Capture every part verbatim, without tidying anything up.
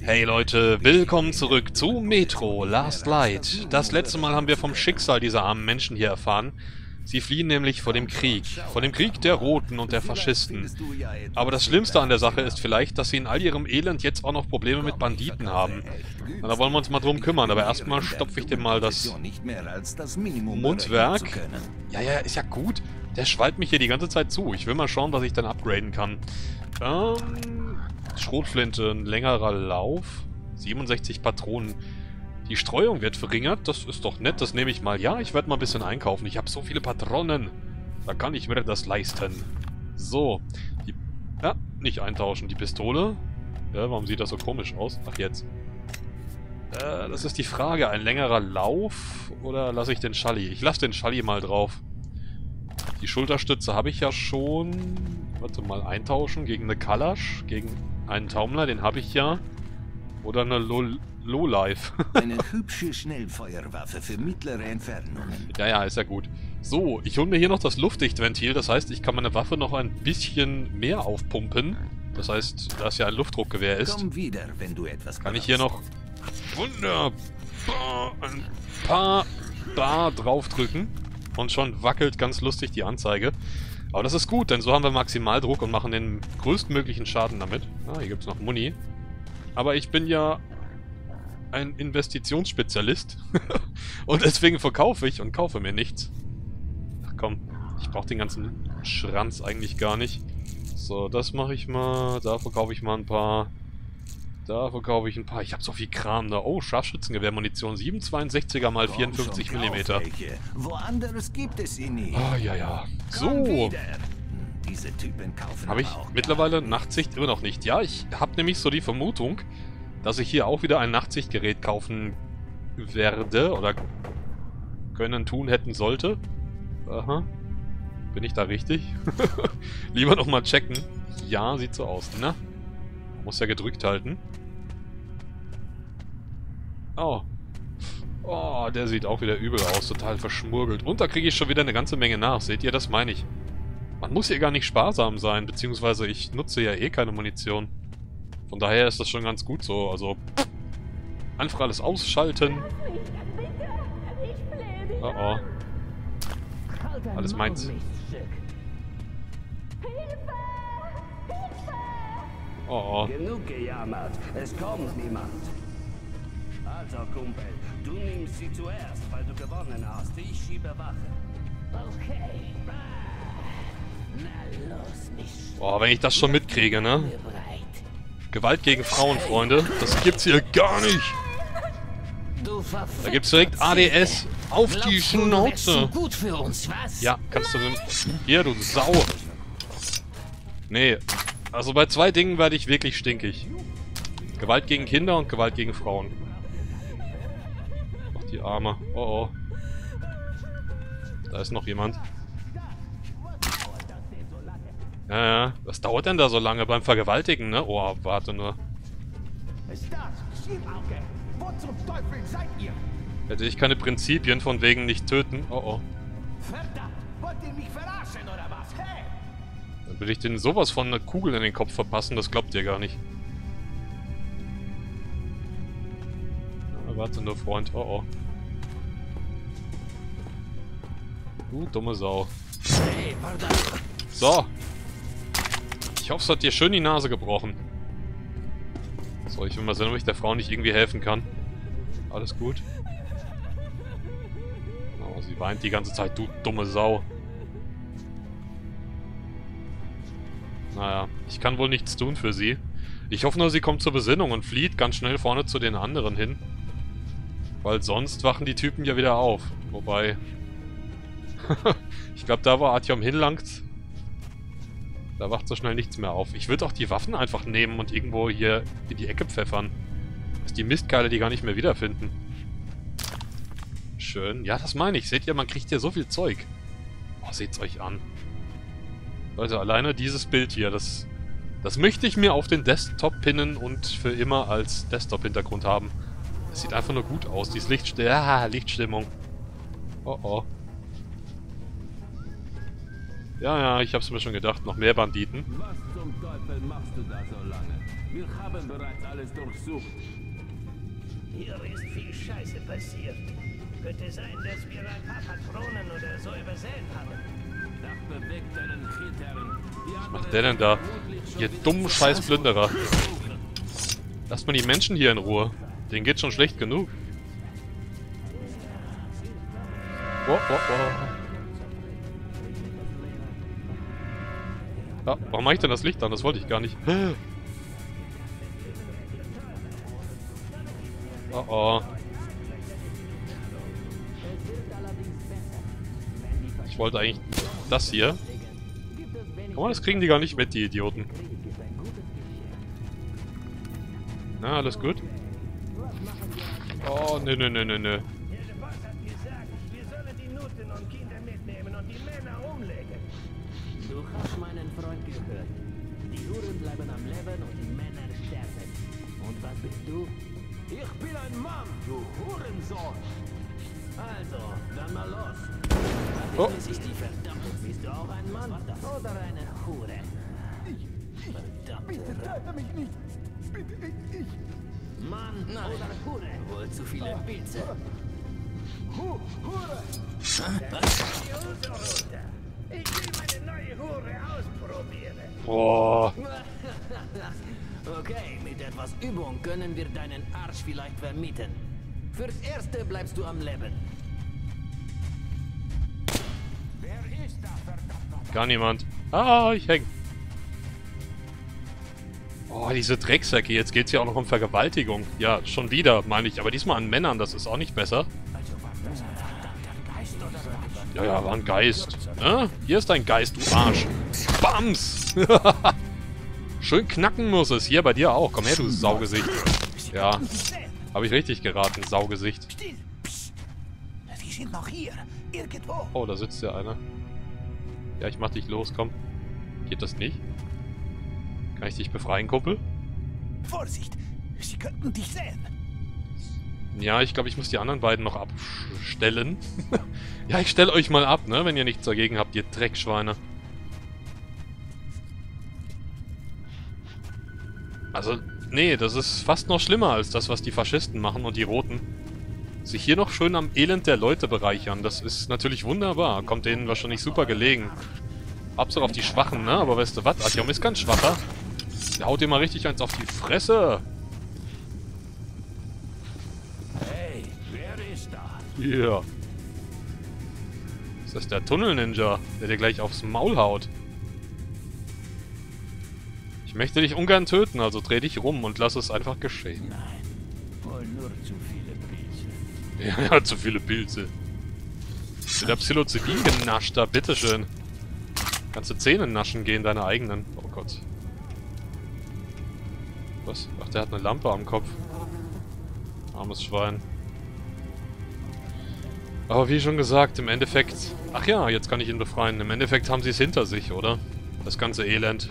Hey Leute, willkommen zurück zu Metro Last Light. Das letzte Mal haben wir vom Schicksal dieser armen Menschen hier erfahren. Sie fliehen nämlich vor dem Krieg. Vor dem Krieg der Roten und der Faschisten. Aber das Schlimmste an der Sache ist vielleicht, dass sie in all ihrem Elend jetzt auch noch Probleme mit Banditen haben. Na, da wollen wir uns mal drum kümmern, aber erstmal stopfe ich dem mal das Mundwerk. Ja, ja, ist ja gut. Der schwallt mich hier die ganze Zeit zu. Ich will mal schauen, was ich dann upgraden kann. Ähm, Schrotflinte, ein längerer Lauf. siebenundsechzig Patronen. Die Streuung wird verringert, das ist doch nett, das nehme ich mal. Ja, ich werde mal ein bisschen einkaufen, ich habe so viele Patronen. Da kann ich mir das leisten. So. Die, ja, nicht eintauschen, die Pistole. Ja, warum sieht das so komisch aus? Ach, jetzt. Äh, das ist die Frage, ein längerer Lauf oder lasse ich den Schalli? Ich lasse den Schalli mal drauf. Die Schulterstütze habe ich ja schon. Warte mal, eintauschen gegen eine Kalasch, gegen einen Taumler, den habe ich ja. Oder eine Lol... Lowlife. Eine hübsche Schnellfeuerwaffe für mittlere Entfernungen. Ja, ja, ist ja gut. So, ich hole mir hier noch das Luftdichtventil. Das heißt, ich kann meine Waffe noch ein bisschen mehr aufpumpen. Das heißt, da es ja ein Luftdruckgewehr ist, komm wieder, wenn du etwas kann ich hier noch wunderbar ein paar Bar draufdrücken. Und schon wackelt ganz lustig die Anzeige. Aber das ist gut, denn so haben wir Maximaldruck und machen den größtmöglichen Schaden damit. Ah, hier gibt es noch Muni. Aber ich bin ja ein Investitionsspezialist und deswegen verkaufe ich und kaufe mir nichts. Ach komm, ich brauche den ganzen Schranz eigentlich gar nicht. So, das mache ich mal. Da verkaufe ich mal ein paar. Da verkaufe ich ein paar. Ich habe so viel Kram da. Oh, Scharfschützengewehrmunition. siebenundzwanziger mal vierundfünfzig Millimeter. Woanders gibt es sie nicht. Ah, ja, ja. So. Habe ich mittlerweile Nachtsicht immer noch nicht. Ja, ich habe nämlich so die Vermutung, dass ich hier auch wieder ein Nachtsichtgerät kaufen werde oder können, tun, hätten, sollte. Aha. Bin ich da richtig? Lieber nochmal checken. Ja, sieht so aus, ne? Muss ja gedrückt halten. Oh. Oh, der sieht auch wieder übel aus. Total verschmurgelt. Und da kriege ich schon wieder eine ganze Menge nach. Seht ihr, das meine ich. Man muss hier gar nicht sparsam sein, beziehungsweise ich nutze ja eh keine Munition. Von daher ist das schon ganz gut so, also einfach alles ausschalten. Oh oh. Alles meins. Oh oh. Genug gejammert, es kommt niemand. Also Kumpel, du nimmst sie zuerst, weil du gewonnen hast. Ich schiebe Wache. Okay. Na los, mich. Boah, wenn ich das schon mitkriege, ne? Gewalt gegen Frauen, Freunde. Das gibt's hier gar nicht. Da gibt's direkt A D S auf die Schnauze. Ja, kannst du... Hier, du Sau. Nee. Also bei zwei Dingen werde ich wirklich stinkig. Gewalt gegen Kinder und Gewalt gegen Frauen. Ach, die Arme. Oh, oh. Da ist noch jemand. Ja, ja. Was dauert denn da so lange beim Vergewaltigen, ne? Oh, warte nur. Hätte ich keine Prinzipien von wegen nicht töten. Oh, oh. Dann will ich denen sowas von einer Kugel in den Kopf verpassen, das glaubt ihr gar nicht. Ja, warte nur, Freund. Oh, oh. Du dumme Sau. So. Ich hoffe, es hat dir schön die Nase gebrochen. So, ich will mal sehen, ob ich der Frau nicht irgendwie helfen kann. Alles gut. Oh, sie weint die ganze Zeit, du dumme Sau. Naja, ich kann wohl nichts tun für sie. Ich hoffe nur, sie kommt zur Besinnung und flieht ganz schnell vorne zu den anderen hin. Weil sonst wachen die Typen ja wieder auf. Wobei... ich glaube, da wo Artyom hinlangt... Da wacht so schnell nichts mehr auf. Ich würde auch die Waffen einfach nehmen und irgendwo hier in die Ecke pfeffern. Dass die Mistkerle die gar nicht mehr wiederfinden. Schön. Ja, das meine ich. Seht ihr, man kriegt hier so viel Zeug. Oh, seht's euch an. Leute, alleine dieses Bild hier, das... Das möchte ich mir auf den Desktop pinnen und für immer als Desktop-Hintergrund haben. Es sieht einfach nur gut aus. Dieses Lichtst... Ah, Lichtstimmung. Oh, oh. Ja, ja, ich hab's mir schon gedacht, noch mehr Banditen. Was zum Teufel machst du da so lange? Wir haben bereits alles durchsucht. Hier ist viel Scheiße passiert. Könnte sein, dass wir ein paar Patronen oder so übersehen haben. Das bewegt deinen Kriterien. Was macht der denn da? Ihr dummen Scheißplünderer. Lasst mal die Menschen hier in Ruhe. Denen geht's schon schlecht genug. Oh, oh, oh. Ja, warum mache ich denn das Licht an? Das wollte ich gar nicht. Oh, oh. Ich wollte eigentlich das hier. Oh, das kriegen die gar nicht mit, die Idioten. Na, alles gut? Oh, nö, nö, nö, nö, nö. Ich bin ein Mann, du Hurensohn! Also, dann mal los! Oh! Bist du auch ein Mann oder eine Hure? Bitte töte mich nicht! Bitte ich! ich. Mann oder Hure? Wohl zu viele Pilze! Hure! Ich will meine neue Hure ausprobieren! Boah! Okay, mit etwas Übung können wir deinen Arsch vielleicht vermieten. Fürs Erste bleibst du am Leben. Wer ist da, verdammt? Gar niemand. Ah, ich häng. Oh, diese Drecksäcke. Jetzt geht's ja auch noch um Vergewaltigung. Ja, schon wieder, meine ich. Aber diesmal an Männern, das ist auch nicht besser. Ja, ja, war ein Geist. Ne? Hier ist ein Geist, du Arsch. Bams! Schön knacken muss es. Hier bei dir auch. Komm her, du Saugesicht. Ja. Habe ich richtig geraten, Saugesicht. Wir sind noch hier. Irgendwo. Oh, da sitzt ja einer. Ja, ich mach dich los, komm. Geht das nicht? Kann ich dich befreien, Kumpel? Vorsicht! Sie könnten dich sehen. Ja, ich glaube, ich muss die anderen beiden noch abstellen. Ja, ich stelle euch mal ab, ne? Wenn ihr nichts dagegen habt, ihr Dreckschweine. Also, nee, das ist fast noch schlimmer als das, was die Faschisten machen und die Roten. Sich hier noch schön am Elend der Leute bereichern, das ist natürlich wunderbar. Kommt denen wahrscheinlich super gelegen. Absolut auf die Schwachen, ne? Aber weißt du was? Artyom ist ganz schwacher. Der haut dir mal richtig eins auf die Fresse. Hey, wer ist da? Ja. Yeah. Ist das der Tunnel-Ninja, der dir gleich aufs Maul haut? Ich möchte dich ungern töten, also dreh dich rum und lass es einfach geschehen. Nein, wohl nur zu viele Pilze. Ja, zu viele Pilze. Der Psilocybin genascht da, bitteschön. Kannst du Zähne naschen gehen, deine eigenen. Oh Gott. Was? Ach, der hat eine Lampe am Kopf. Armes Schwein. Aber wie schon gesagt, im Endeffekt... Ach ja, jetzt kann ich ihn befreien. Im Endeffekt haben sie es hinter sich, oder? Das ganze Elend.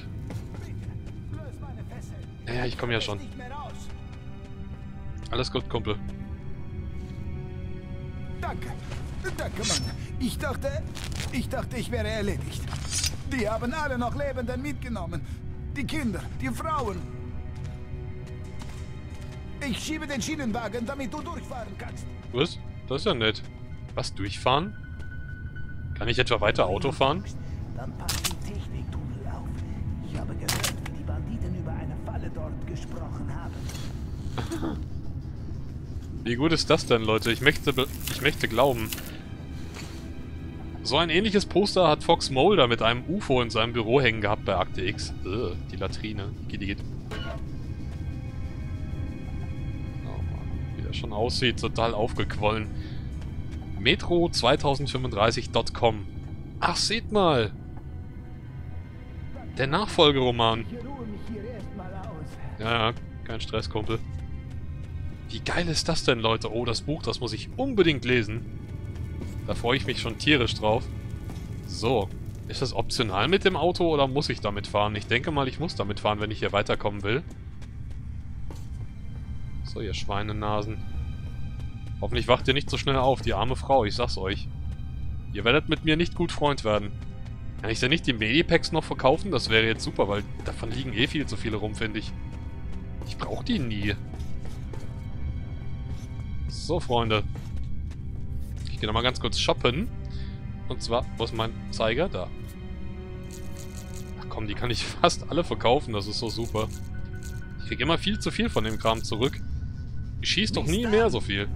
Ja, ich komme ja schon. Alles gut, Kumpel. Danke. Danke, Mann. Ich dachte, ich dachte, ich wäre erledigt. Die haben alle noch Lebenden mitgenommen. Die Kinder, die Frauen. Ich schiebe den Schienenwagen, damit du durchfahren kannst. Was? Das ist ja nett. Was, durchfahren? Kann ich etwa weiter Auto fahren? Dann passt die Technik, du Lauf. Ich habe gehört, wie die Banditen über eine Falle dort gesprochen haben. Wie gut ist das denn, Leute? Ich möchte, ich möchte glauben. So ein ähnliches Poster hat Fox Mulder mit einem U F O in seinem Büro hängen gehabt bei Akte X. Ugh, die Latrine. Die geht. Oh Mann, wie der schon aussieht, total aufgequollen. Metro zwanzig fünfunddreißig Punkt com. Ach, seht mal! Der Nachfolgeroman. Ja, ja, kein Stress, Kumpel. Wie geil ist das denn, Leute? Oh, das Buch, das muss ich unbedingt lesen. Da freue ich mich schon tierisch drauf. So, ist das optional mit dem Auto oder muss ich damit fahren? Ich denke mal, ich muss damit fahren, wenn ich hier weiterkommen will. So, ihr Schweinenasen. Hoffentlich wacht ihr nicht so schnell auf, die arme Frau, ich sag's euch. Ihr werdet mit mir nicht gut Freund werden. Kann ich denn nicht die Medipacks noch verkaufen? Das wäre jetzt super, weil davon liegen eh viel zu viele rum, finde ich. Ich brauche die nie. So, Freunde. Ich gehe nochmal ganz kurz shoppen. Und zwar, wo ist mein Zeiger? Da. Ach komm, die kann ich fast alle verkaufen. Das ist so super. Ich kriege immer viel zu viel von dem Kram zurück. Ich schieße doch nie mehr so viel.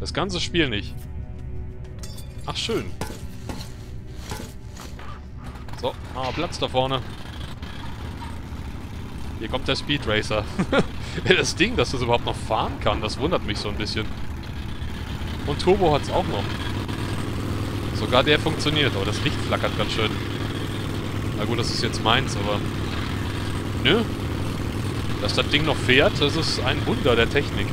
Das ganze Spiel nicht. Ach, schön. So, ah, Platz da vorne. Hier kommt der Speed Racer. Das Ding, dass das überhaupt noch fahren kann, das wundert mich so ein bisschen. Und Turbo hat es auch noch. Sogar der funktioniert. Aber das Licht flackert ganz schön. Na gut, das ist jetzt meins, aber... Nö. Dass das Ding noch fährt, das ist ein Wunder der Technik.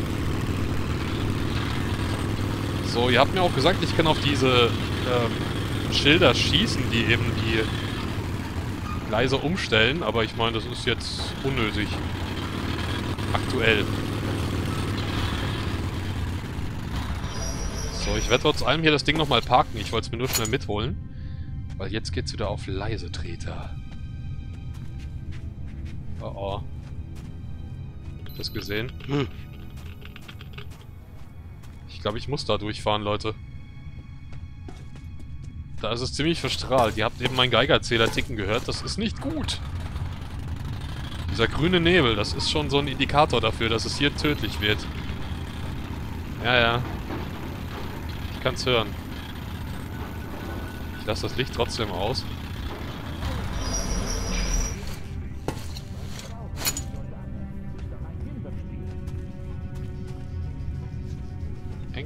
So, ihr habt mir auch gesagt, ich kann auf diese ähm, Schilder schießen, die eben die Gleise umstellen. Aber ich meine, das ist jetzt unnötig. Aktuell. So, ich werde trotz allem hier das Ding nochmal parken. Ich wollte es mir nur schnell mitholen. Weil jetzt geht's wieder auf leise Treter. Oh oh. Habt ihr das gesehen? Hm. Ich glaube, ich muss da durchfahren, Leute. Da ist es ziemlich verstrahlt. Ihr habt eben meinen Geigerzähler ticken gehört. Das ist nicht gut. Dieser grüne Nebel, das ist schon so ein Indikator dafür, dass es hier tödlich wird. Ja, ja. Ich kann's hören. Ich lasse das Licht trotzdem aus.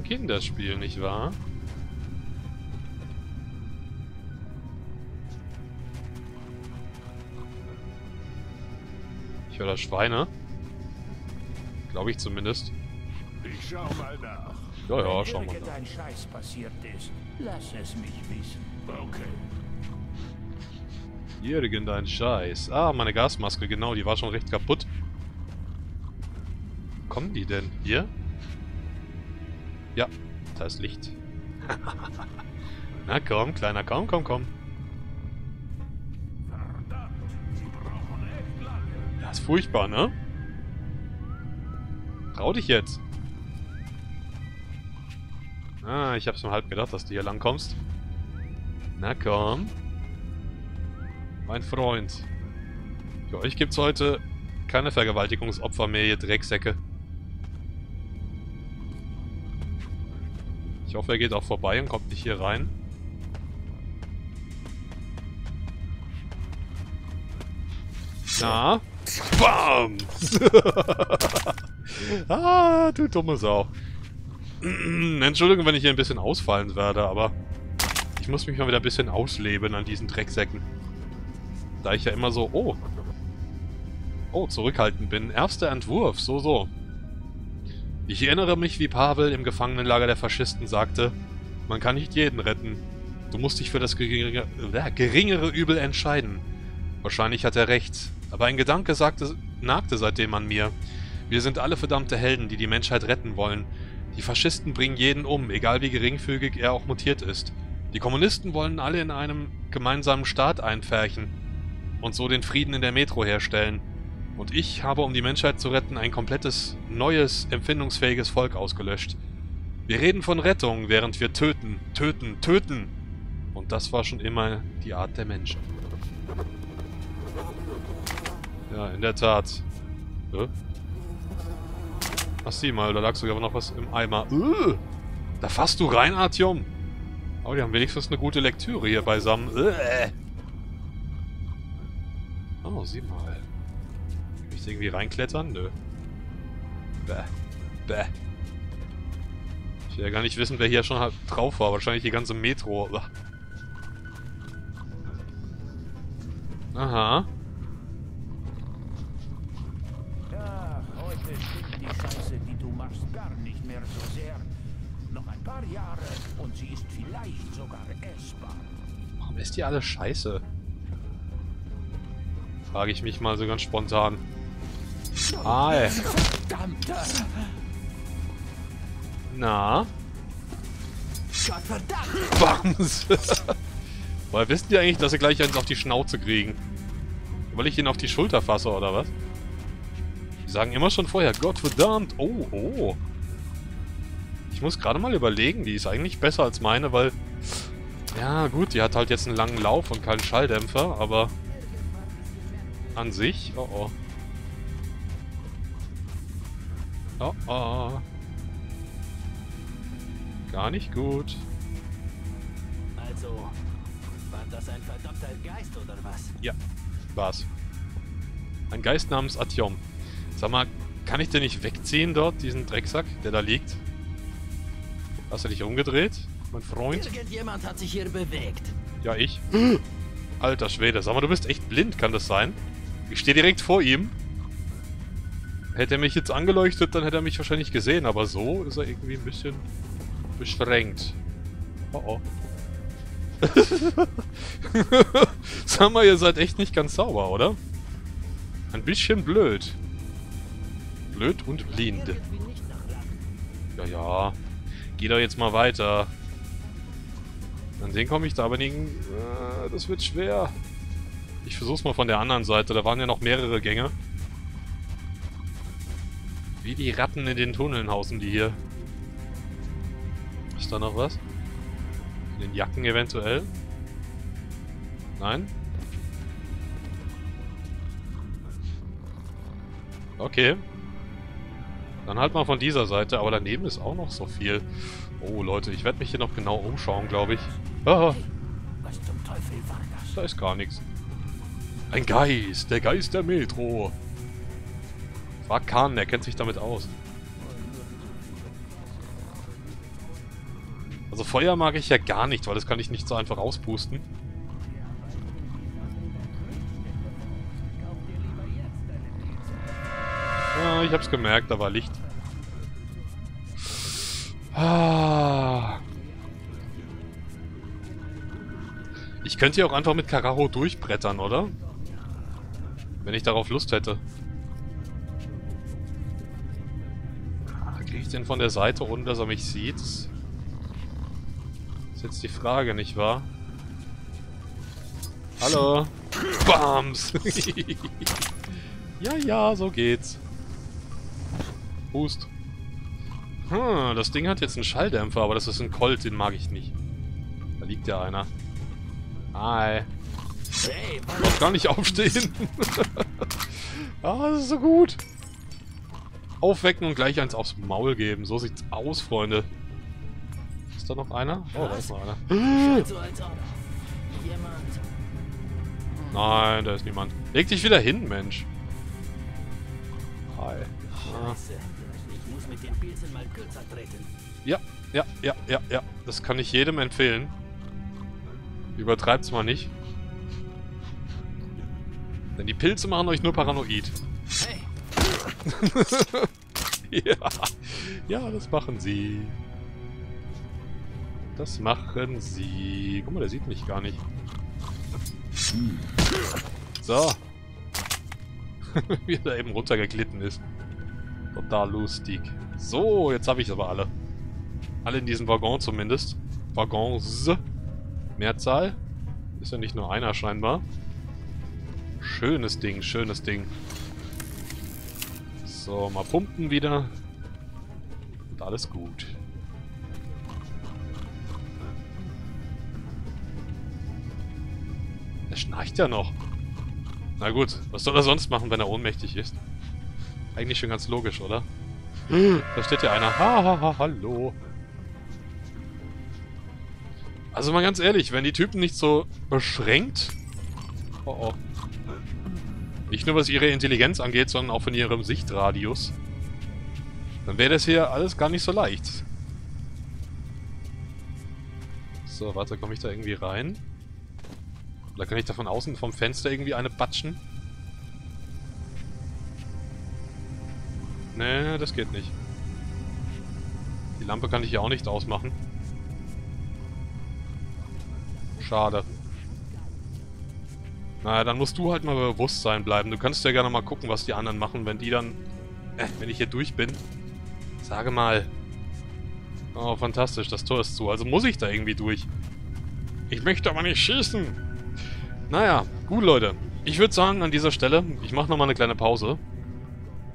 Kinderspiel, nicht wahr? Ich höre da Schweine. Glaube ich zumindest. Ich schau mal nach. Ja, ja, schau mal nach. Wenn irgendein Scheiß passiert ist, lass es mich wissen. Okay. Irgendein Scheiß. Ah, meine Gasmaske, genau, die war schon recht kaputt. Wo kommen die denn? Hier? Ja, da ist Licht. Na komm, Kleiner, komm, komm, komm. Das ist furchtbar, ne? Trau dich jetzt. Ah, ich hab's mir halb gedacht, dass du hier lang kommst. Na komm. Mein Freund. Für euch gibt's heute keine Vergewaltigungsopfer mehr, ihr Drecksäcke. Ich hoffe, er geht auch vorbei und kommt nicht hier rein. Na? Bam! Ah, du dumme Sau. Entschuldigung, wenn ich hier ein bisschen ausfallend werde, aber... Ich muss mich mal wieder ein bisschen ausleben an diesen Drecksäcken. Da ich ja immer so... Oh! Oh, zurückhaltend bin. Erster Entwurf, so, so. Ich erinnere mich, wie Pavel im Gefangenenlager der Faschisten sagte, man kann nicht jeden retten. Du musst dich für das geringere, äh, geringere Übel entscheiden. Wahrscheinlich hat er recht, aber ein Gedanke sagte, nagte seitdem an mir. Wir sind alle verdammte Helden, die die Menschheit retten wollen. Die Faschisten bringen jeden um, egal wie geringfügig er auch mutiert ist. Die Kommunisten wollen alle in einem gemeinsamen Staat einpferchen und so den Frieden in der Metro herstellen. Und ich habe, um die Menschheit zu retten, ein komplettes, neues, empfindungsfähiges Volk ausgelöscht. Wir reden von Rettung, während wir töten, töten, töten. Und das war schon immer die Art der Menschen. Ja, in der Tat. Hä? Ach sieh mal, da lag sogar noch was im Eimer. Äh, da fasst du rein, Artyom. Aber die haben wenigstens eine gute Lektüre hier beisammen. Äh. Oh, sieh mal. Irgendwie reinklettern? Nö. Bäh. Bäh. Ich will ja gar nicht wissen, wer hier schon halt drauf war. Wahrscheinlich die ganze Metro. Aha. Ja, heute stimmt die Scheiße, die du machst, gar nicht mehr so sehr. Noch ein paar Jahre und sie ist vielleicht sogar essbar. Warum ist die alle Scheiße? Frage ich mich mal so ganz spontan. Hi. Na? Bams! Woher wissen die eigentlich, dass sie gleich eins auf die Schnauze kriegen? Weil ich ihn auf die Schulter fasse, oder was? sagen immer schon vorher, Gottverdammt. Oh, oh. Ich muss gerade mal überlegen, die ist eigentlich besser als meine, weil... Ja, gut, die hat halt jetzt einen langen Lauf und keinen Schalldämpfer, aber... An sich... Oh, oh. Oh, oh. Gar nicht gut. Also, war das ein verdammter Geist oder was? Ja, war's. Ein Geist namens Artyom. Sag mal, kann ich den nicht wegziehen dort, diesen Drecksack, der da liegt? Hast du dich umgedreht, mein Freund? Irgendjemand hat sich hier bewegt. Ja, ich. Alter Schwede, sag mal, du bist echt blind, kann das sein? Ich stehe direkt vor ihm. Hätte er mich jetzt angeleuchtet, dann hätte er mich wahrscheinlich gesehen, aber so ist er irgendwie ein bisschen beschränkt. Oh oh. Sag mal, ihr seid echt nicht ganz sauber, oder? Ein bisschen blöd. Blöd und blind. Ja, ja. Geh doch jetzt mal weiter. An den komme ich da aber nicht... Äh, das wird schwer. Ich versuch's mal von der anderen Seite, da waren ja noch mehrere Gänge. Wie die Ratten in den Tunneln hausen die hier. Ist da noch was? In den Jacken eventuell? Nein? Okay. Dann halt mal von dieser Seite, aber daneben ist auch noch so viel. Oh Leute, ich werde mich hier noch genau umschauen, glaube ich. Ah. Was zum Teufel war das? Da ist gar nichts. Ein Geist, der Geist der Metro. Frag Kahn, der kennt sich damit aus. Also Feuer mag ich ja gar nicht, weil das kann ich nicht so einfach auspusten. Ah, ich hab's gemerkt, da war Licht. Ah. Ich könnte hier auch einfach mit Karacho durchbrettern, oder? Wenn ich darauf Lust hätte. Kriege ich den von der Seite, ohne dass er mich sieht? Das ist jetzt die Frage, nicht wahr? Hallo! Bams! Ja, ja, so geht's. Hust. Hm, das Ding hat jetzt einen Schalldämpfer, aber das ist ein Colt, den mag ich nicht. Da liegt ja einer. Hi. Ich darf gar nicht aufstehen. Ah, das ist so gut. Aufwecken und gleich eins aufs Maul geben. So sieht's aus, Freunde. Ist da noch einer? Oh, da ist noch einer. Nein, da ist niemand. Leg dich wieder hin, Mensch. Hi. Ah. Ja, ja, ja, ja, ja. Das kann ich jedem empfehlen. Übertreibt's mal nicht. Denn die Pilze machen euch nur paranoid. Hey. Ja. Ja, das machen sie. Das machen sie. Guck mal, der sieht mich gar nicht. So. Wie er da eben runtergeglitten ist. Total lustig. So, jetzt habe ich aber alle. Alle in diesem Waggon zumindest. Waggons. Mehrzahl. Ist ja nicht nur einer scheinbar. Schönes Ding, schönes Ding. So, mal pumpen wieder. Und alles gut. Er schnarcht ja noch. Na gut, was soll er sonst machen, wenn er ohnmächtig ist? Eigentlich schon ganz logisch, oder? Da steht ja einer. Ha, ha, ha, hallo. Also mal ganz ehrlich, wenn die Typen nicht so beschränkt... Oh, oh. Nicht nur was ihre Intelligenz angeht, sondern auch von ihrem Sichtradius. Dann wäre das hier alles gar nicht so leicht. So, warte, komme ich da irgendwie rein? Oder kann ich da von außen vom Fenster irgendwie eine batschen? Nee, das geht nicht. Die Lampe kann ich hier auch nicht ausmachen. Schade. Na, dann musst du halt mal bei Bewusstsein bleiben. Du kannst ja gerne mal gucken, was die anderen machen, wenn die dann... Äh, wenn ich hier durch bin. Sage mal. Oh, fantastisch, das Tor ist zu. Also muss ich da irgendwie durch. Ich möchte aber nicht schießen. Naja, gut, Leute. Ich würde sagen, an dieser Stelle, ich mache nochmal eine kleine Pause.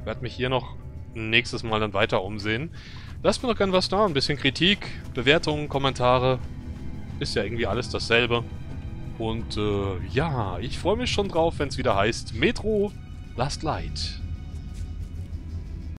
werde mich hier noch nächstes Mal dann weiter umsehen. Lasst mir noch gern was da, ein bisschen Kritik, Bewertungen, Kommentare, ist ja irgendwie alles dasselbe. Und äh, ja, ich freue mich schon drauf, wenn es wieder heißt Metro Last Light.